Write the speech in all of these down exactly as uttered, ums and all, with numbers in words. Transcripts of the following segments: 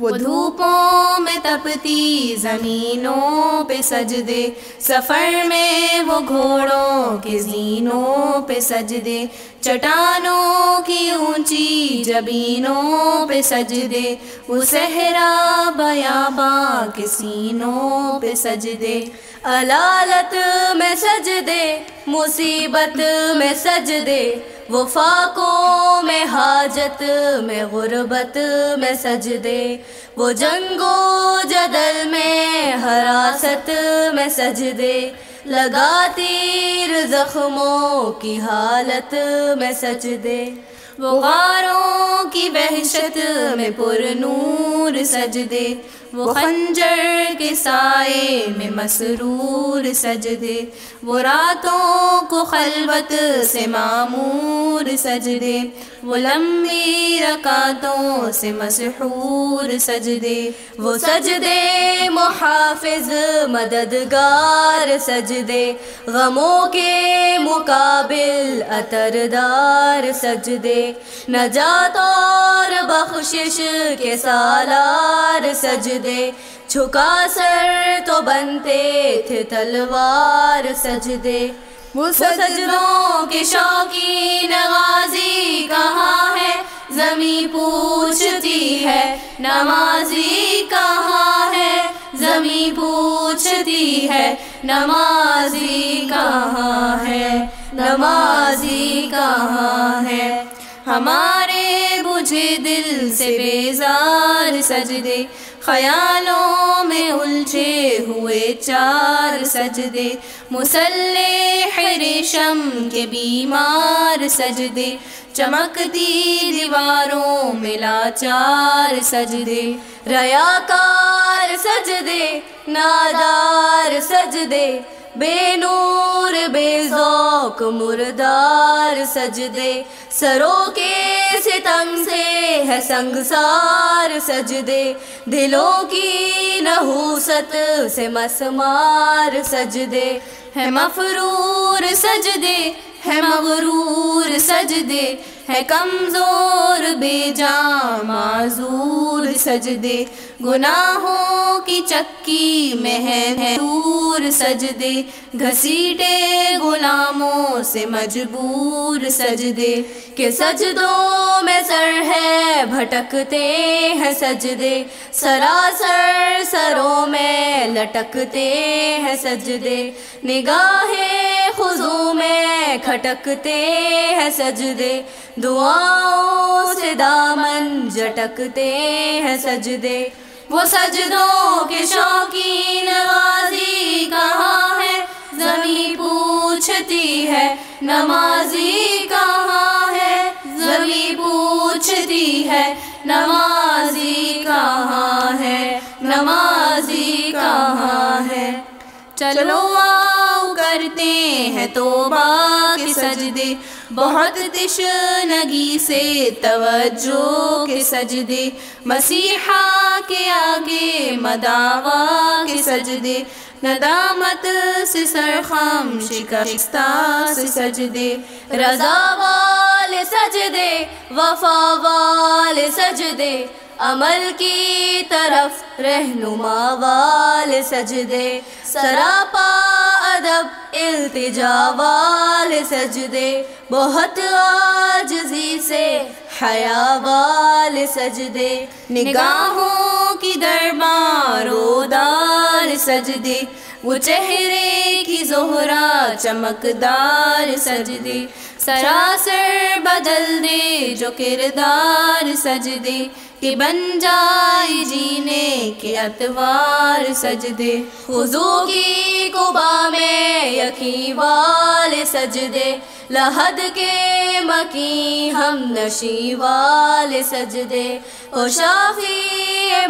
वो धूपों में तपती ज़मीनों पे सजदे, सफ़र में वो घोड़ों के ज़ीनों पे सजदे, चट्टानों की ऊंची जबीनों पे सजदे, वो सहरा बयाबां के सीनों पे सजदे, अलालत में सजदे, मुसीबत में सजदे, वफाकों में हाजत में गुरबत में सजदे, वो जंगो जदल में हरासत में सजदे, लगा तीर जख्मों की हालत में सजदे, वो गारों की वहशत में पुरनूर सजदे, वो खंजर के साए में मसरूर सजदे, वो रातों को खलवत से मामूर सजदे, वो लम्बी रकातों से मसहूर सजदे, वो सजदे मुहाफिज मददगार सजदे, गमों के मुकाबिल अतरदार सजदे, नजात और बख्शिश के सालार सजदे, झुका सर तो बनते थे तलवार सजदे, वो सजदों के शौकीन गाजी कहाँ है, जमी पूछती है नमाजी कहाँ है, जमी पूछती है नमाजी कहाँ है, नमाजी कहाँ है, हमारे बुझे दिल से बेजार सजदे, ख़यालों में उलझे हुए चार सजदे, मुसल्ले रेशम के बीमार सजदे, चमकती दीवारों में लाचार सजदे, रयाकार सजदे, नादार सजदे, बेनूर बेज़ौक मुर्दार सजदे, सरों के सितम से है संगसार सजदे, दिलों की नहूसत से मसमार सजदे, है मफरूर सजदे, है मगरूर सजदे, है कमज़ोर बेजान माज़ूर सजदे, गुनाहों की चक्की में है दूर सजदे, घसीटे गुलामों से मजबूर सजदे, के सजदों में सर है भटकते हैं सजदे, सरासर सरों में लटकते हैं सजदे, निगाहें खुजू में खटकते हैं सजदे, दुआओं से दामन झटकते हैं सजदे, वो सजदों के शौकीन गाजी कहाँ है, ज़मीं पूछती है नमाजी कहाँ है, ज़मीं पूछती है नमाजी कहाँ है, नमाजी कहाँ है, चलो आओ करते हैं तौबा के सजदे, बहुत तिशनगी से तवज्जो के सजदे, मसीहा के आगे मदावा के सजदे, नदामत से सरखम शिकस्ता से सजदे, रज़ा वाले सजदे, वफ़ा वाले सजदे, अमल की तरफ रहनुमा वाले सजदे, सरापा अदब इल्तिजा वाले सजदे, बहुत आजिज़ी से हया वाले सजदे, निगाहों की दरबारोदार सजदे, वो चेहरे की ज़ोहरा चमकदार सजदे, सरासर बदल दे जो किरदार सजदे, कि बन जाए जीने के अतवार सजदे, हुजू की कुबा में यकी वाले सजदे, लहद के मकी हम नशी वाले सजदे, ओ शाफ़ी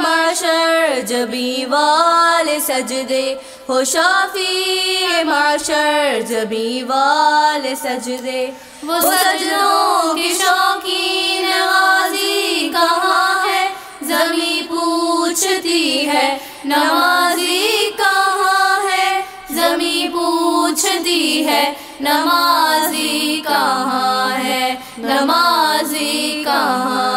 माशर जबी वाले सजदे, ओ शाफ़ी माशर जबी वाले सजदे, वो सजदों के शौकीन गाजी कहाँ है, ज़मीं पूछती है नमाजी कहाँ है, ज़मीं पूछती है नमाजी कहाँ है, नमाजी कहाँ